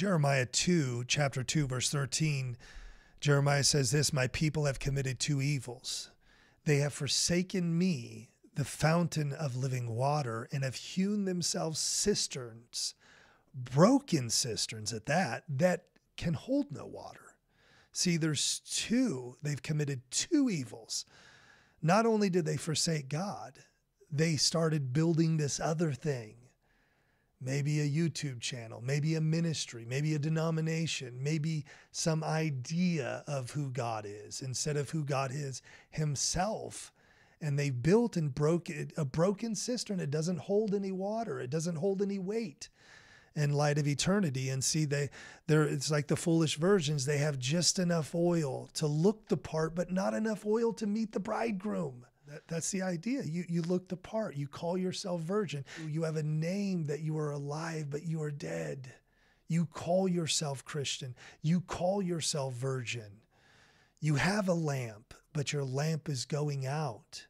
Jeremiah chapter 2, verse 13, Jeremiah says this, "My people have committed two evils. They have forsaken me, the fountain of living water, and have hewn themselves cisterns, broken cisterns at that, that can hold no water." See, there's two. They've committed two evils. Not only did they forsake God, they started building this other thing. Maybe a YouTube channel, maybe a ministry, maybe a denomination, maybe some idea of who God is instead of who God is himself. And they built and broke a broken cistern. It doesn't hold any water. It doesn't hold any weight in light of eternity. And see, it's like the foolish virgins. They have just enough oil to look the part, but not enough oil to meet the bridegroom. That's the idea. You look the part. You call yourself virgin. You have a name that you are alive, but you are dead. You call yourself Christian. You call yourself virgin. You have a lamp, but your lamp is going out.